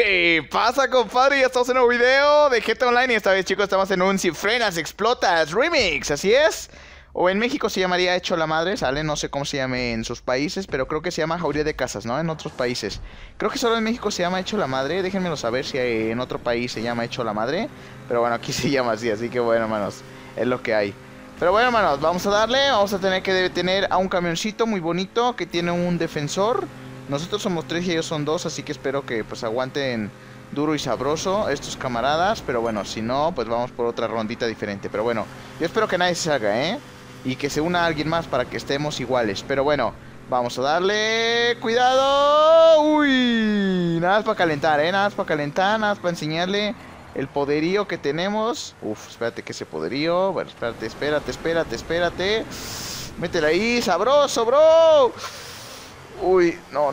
¿Qué pasa, compadre? Ya estamos en un nuevo video de GTA Online y esta vez, chicos, estamos en un Si Franas Explotas Remix, así es. O en México se llamaría Hecho la Madre, ¿sale? No sé cómo se llame en sus países, pero creo que se llama Jauría de Casas, ¿no? En otros países. Creo que solo en México se llama Hecho la Madre, déjenmelo saber si en otro país se llama Hecho la Madre. Pero bueno, aquí se llama así, así que bueno, hermanos, es lo que hay. Pero bueno, hermanos, vamos a darle, vamos a tener que detener a un camioncito muy bonito que tiene un defensor. Nosotros somos 3 y ellos son 2, así que espero que pues aguanten duro y sabroso estos camaradas. Pero bueno, si no, pues vamos por otra rondita diferente. Pero bueno, yo espero que nadie se salga, ¿eh? Y que se una alguien más para que estemos iguales. Pero bueno, vamos a darle... ¡Cuidado! ¡Uy! Nada para calentar, ¿eh? Nada para calentar, nada para enseñarle el poderío que tenemos. Uf, espérate que ese poderío... Bueno, espérate. Métela ahí, sabroso, bro. Uy, no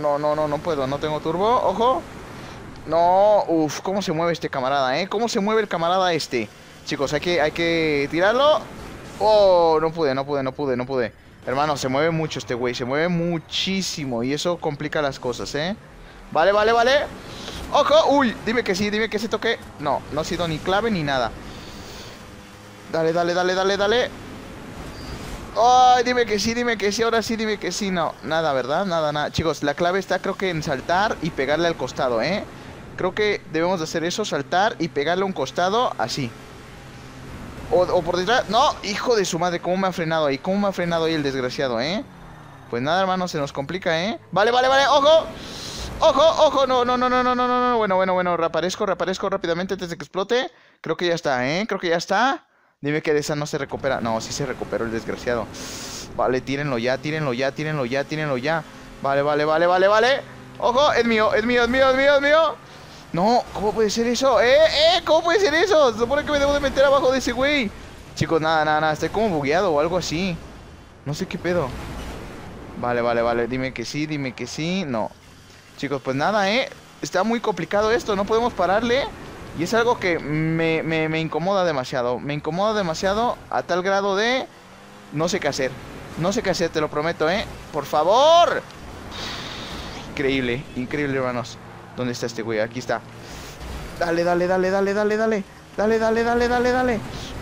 puedo, no tengo turbo, ojo. No, uff, cómo se mueve este camarada, cómo se mueve el camarada este. Chicos, hay que tirarlo. Oh, no pude. Hermano, se mueve mucho este güey, se mueve muchísimo y eso complica las cosas, Vale. Ojo, uy, dime que sí toqué. No, no ha sido ni clave ni nada. Dale. Ay, dime que sí, ahora sí, no, nada, ¿verdad? Nada, chicos, la clave está creo que en saltar y pegarle al costado, creo que debemos de hacer eso, saltar y pegarle a un costado, así o por detrás, no, hijo de su madre, cómo me ha frenado ahí el desgraciado, pues nada, hermano, se nos complica, vale, ojo, no, bueno, reaparezco rápidamente antes de que explote, creo que ya está, creo que ya está. Dime que de esa no se recupera. No, sí se recuperó el desgraciado. Vale, tírenlo ya. Vale. Ojo, es mío. No, ¿cómo puede ser eso? ¿Cómo puede ser eso? Se supone que me debo de meter abajo de ese güey. Chicos, nada. Estoy como bugueado o algo así. No sé qué pedo. Vale. Dime que sí. No. Chicos, pues nada, está muy complicado esto. No podemos pararle. Y es algo que me incomoda demasiado. A tal grado de... No sé qué hacer. Te lo prometo, ¡por favor! Increíble, hermanos. ¿Dónde está este güey? Aquí está. Dale.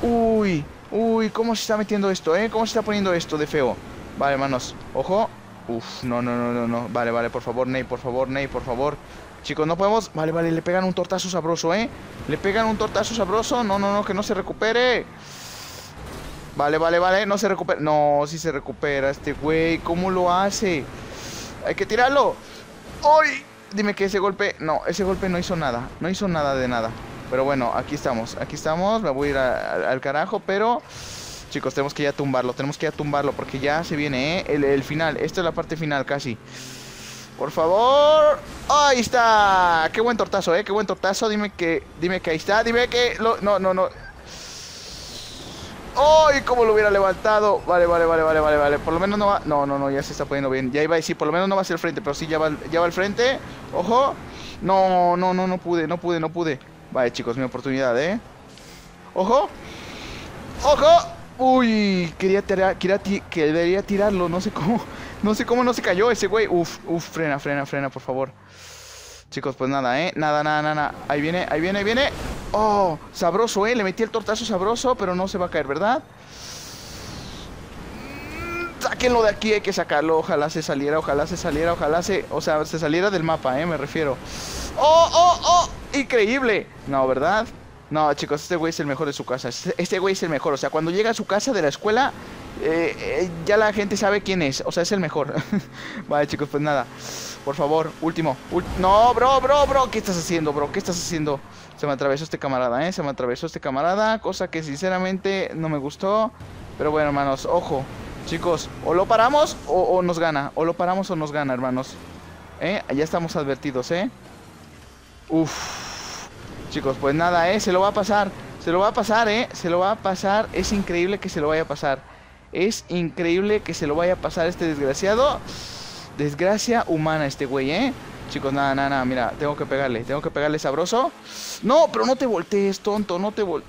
Uy, ¿cómo se está metiendo esto, ¿Cómo se está poniendo esto de feo? Vale, hermanos. Ojo. Uf, no. Vale, por favor, Ney. Chicos, no podemos... Vale, le pegan un tortazo sabroso, No, que no se recupere. Vale, no se recupera. No, sí se recupera este güey. ¿Cómo lo hace? Hay que tirarlo. ¡Ay! Dime que ese golpe... No, ese golpe no hizo nada. No hizo nada de nada. Pero bueno, aquí estamos. Me voy a ir al carajo, pero... Chicos, tenemos que ya tumbarlo. Porque ya se viene, el final. Esta es la parte final casi. Por favor. Ahí está. Qué buen tortazo, qué buen tortazo. Dime que ahí está. No. ¡Ay! ¿Cómo lo hubiera levantado? Vale. Por lo menos no va. No, ya se está poniendo bien. Ya iba a decir, por lo menos no va hacia el frente, pero sí ya va al frente. Ojo. No pude. Vale, chicos, mi oportunidad, Ojo. Uy, quería tirarlo, no sé cómo. No se cayó ese güey. Uf, frena, por favor. Chicos, pues nada, nada. Ahí viene. Oh, sabroso, le metí el tortazo sabroso, pero no se va a caer, ¿verdad? Sáquenlo de aquí, hay que sacarlo. Ojalá se saliera. O sea, se saliera del mapa, me refiero. Oh, increíble. No, ¿verdad? No, chicos, este güey es el mejor de su casa. Este güey es el mejor, o sea, cuando llega a su casa de la escuela, ya la gente sabe quién es. O sea, es el mejor. Vale, chicos, pues nada. Por favor, último. No, bro, ¿Qué estás haciendo? Se me atravesó este camarada, cosa que sinceramente no me gustó. Pero bueno, hermanos, ojo. Chicos, o lo paramos o nos gana. Hermanos. Ya estamos advertidos, Uf. Chicos, pues nada, se lo va a pasar, es increíble que se lo vaya a pasar este desgraciado. Desgracia humana este güey, Chicos, nada, mira, tengo que pegarle sabroso. No, pero no te voltees, tonto, Por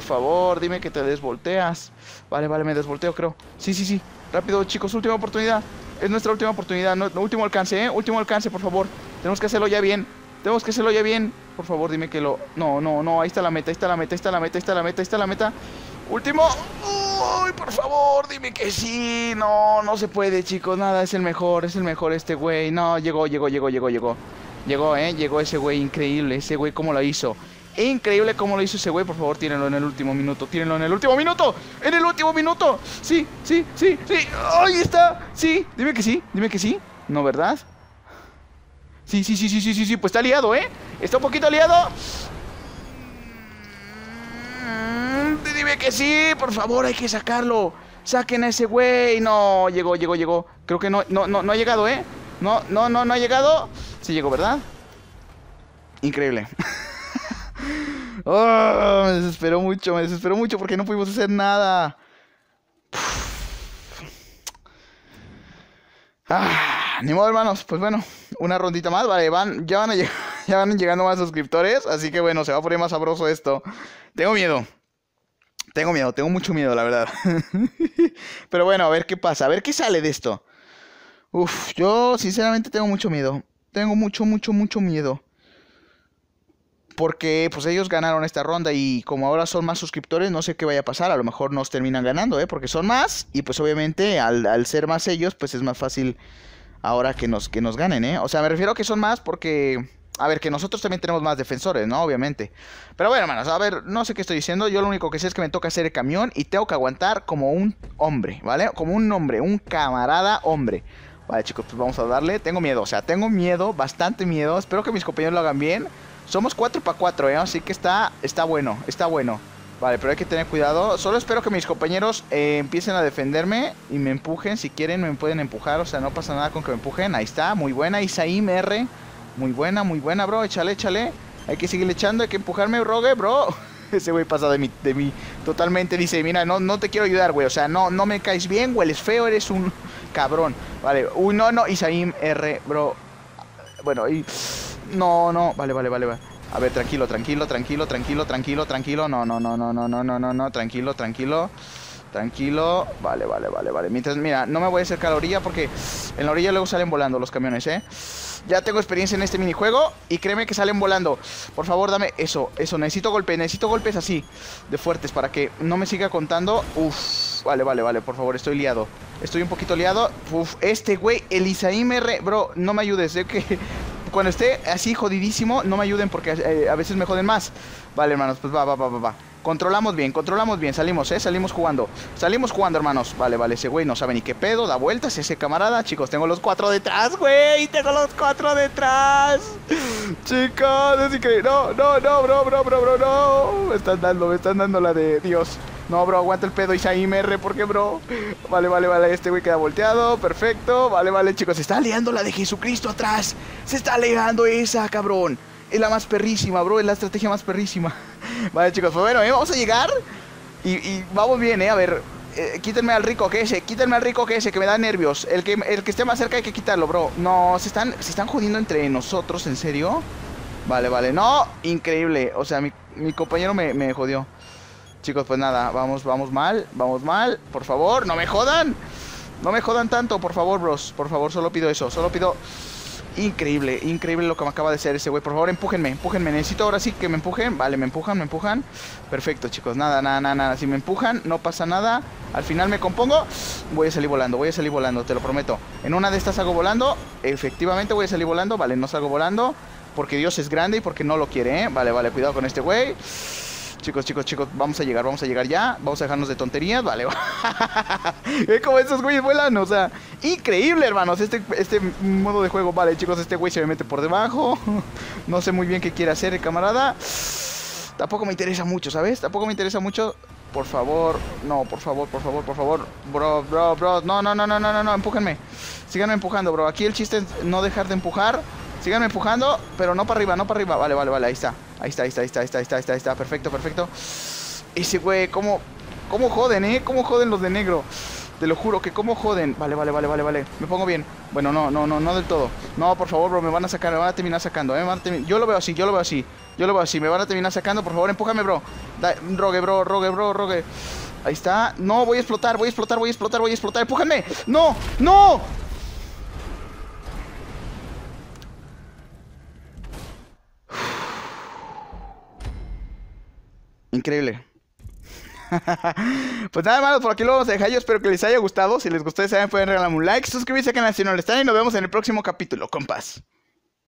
favor, dime que te desvolteas. Vale, me desvolteo, creo. Sí, rápido, chicos, última oportunidad. Es nuestra última oportunidad, último alcance, por favor. Tenemos que hacerlo ya bien. Tenemos que hacerlo ya bien. Por favor, dime que lo... No, no, no. Ahí está la meta, ahí está la meta, ahí está la meta, ahí está la meta, ahí está la meta. Último. Uy, por favor, dime que sí. No, no se puede, chicos. Nada, es el mejor este güey. No, llegó, llegó, llegó, llegó, llegó. Llegó, llegó ese güey, increíble. Ese güey, ¿cómo lo hizo? Increíble cómo lo hizo ese güey. Por favor, tírenlo en el último minuto. Tírenlo en el último minuto. En el último minuto. Sí, sí, sí, sí. Ahí está. Sí, dime que sí, dime que sí. No, ¿verdad? Sí, sí, sí, sí, sí, sí, sí. Pues está liado, ¿eh? Está un poquito liado. Dime que sí, por favor, hay que sacarlo. Saquen a ese güey. No, llegó, llegó, llegó. Creo que no ha llegado, ¿eh? No, no, no, no ha llegado. Sí llegó, ¿verdad? Increíble. Oh, me desesperó mucho porque no pudimos hacer nada. Ah, ni modo, hermanos. Pues bueno, una rondita más. Vale, ya van llegando más suscriptores. Así que bueno, se va a poner más sabroso esto. Tengo miedo. Tengo miedo, tengo mucho miedo, la verdad. Pero bueno, a ver qué pasa. A ver qué sale de esto. Uf, yo sinceramente tengo mucho miedo. Tengo mucho, mucho, mucho miedo. Porque pues ellos ganaron esta ronda y como ahora son más suscriptores, no sé qué vaya a pasar. A lo mejor nos terminan ganando, porque son más. Y pues obviamente al ser más ellos, pues es más fácil ahora que nos ganen, O sea, me refiero a que son más porque... A ver, que nosotros también tenemos más defensores, ¿no? Obviamente. Pero bueno, hermanos, a ver, no sé qué estoy diciendo. Yo lo único que sé es que me toca hacer el camión y tengo que aguantar como un hombre, ¿vale? Como un hombre, un camarada hombre. Vale, chicos, pues vamos a darle. Tengo miedo, o sea, tengo miedo, bastante miedo. Espero que mis compañeros lo hagan bien. Somos 4 para 4, así que está bueno, está bueno. Vale, pero hay que tener cuidado. Solo espero que mis compañeros empiecen a defenderme y me empujen. Si quieren me pueden empujar, o sea, no pasa nada con que me empujen. Ahí está, muy buena, Isaim R. Muy buena, bro, échale, échale. Hay que seguirle echando, hay que empujarme, rogue, bro. Ese güey pasa de mí totalmente. Dice, mira, no te quiero ayudar, güey. O sea, no me caes bien, güey, eres feo, eres un cabrón. Vale, uy, no, Isaim R, bro. Bueno, y... No, vale. A ver, tranquilo. No, tranquilo. Vale. Mientras, mira, no me voy a acercar a la orilla porque en la orilla luego salen volando los camiones, Ya tengo experiencia en este minijuego y créeme que salen volando. Por favor, dame eso, eso. Necesito golpes así, de fuertes, para que no me siga contando. Uf, vale, por favor, estoy liado. Estoy un poquito liado. Uf, este güey, el Isaim R, bro, no me ayudes, que... Cuando esté así jodidísimo, no me ayuden porque a veces me joden más. Vale, hermanos, pues va. Controlamos bien, salimos, salimos jugando, hermanos. Vale, ese güey no sabe ni qué pedo, da vueltas ese camarada. Chicos, tengo los 4 detrás, güey, tengo los 4 detrás. Chicos, es increíble. No, bro, no. Me están dando la de Dios. No, bro, aguanta el pedo, Isaim R, ¿por qué, bro? Vale, este güey queda volteado, perfecto. Vale, chicos, se está liando la de Jesucristo atrás. Se está liando esa, cabrón. Es la más perrísima, bro, es la estrategia más perrísima. Vale, chicos, pues bueno, vamos a llegar y vamos bien, a ver, quítenme al rico que ese, que me da nervios. El que esté más cerca hay que quitarlo, bro. No, se están jodiendo entre nosotros, ¿en serio? Vale, no, increíble, o sea, mi compañero me jodió. Chicos, pues nada, vamos mal, por favor, no me jodan tanto, por favor, bros, por favor, solo pido eso, increíble lo que me acaba de hacer ese güey, por favor, empújenme, necesito ahora sí que me empujen, vale, me empujan, perfecto, chicos, nada, si me empujan, no pasa nada, al final me compongo, voy a salir volando, te lo prometo, en una de estas salgo volando, efectivamente voy a salir volando, vale, no salgo volando, porque Dios es grande y porque no lo quiere, vale, cuidado con este güey. Chicos, vamos a llegar ya. Vamos a dejarnos de tonterías, vale. Es como esos güeyes vuelan, o sea, increíble, hermanos, este modo de juego. Vale, chicos, este güey se me mete por debajo. No sé muy bien qué quiere hacer el camarada. Tampoco me interesa mucho, ¿sabes? Por favor, no, por favor. Bro, no, empújenme. Síganme empujando, bro. Aquí el chiste es no dejar de empujar. Síganme empujando, pero no para arriba. Vale, ahí está. Perfecto. Ese güey, ¿cómo joden, ¿Cómo joden los de negro? Te lo juro que cómo joden. Vale. Me pongo bien. Bueno, no del todo. No, por favor, bro, me van a terminar sacando, Yo lo veo así, me van a terminar sacando. Por favor, empújame, bro. Rogue, bro. Ahí está. No, voy a explotar. Empújame. No. Increíble. Pues nada, hermanos, por aquí lo vamos a dejar. Yo espero que les haya gustado. Si les gustó, ya saben, pueden regalarme un like, suscribirse al canal si no lo están, y nos vemos en el próximo capítulo, compas.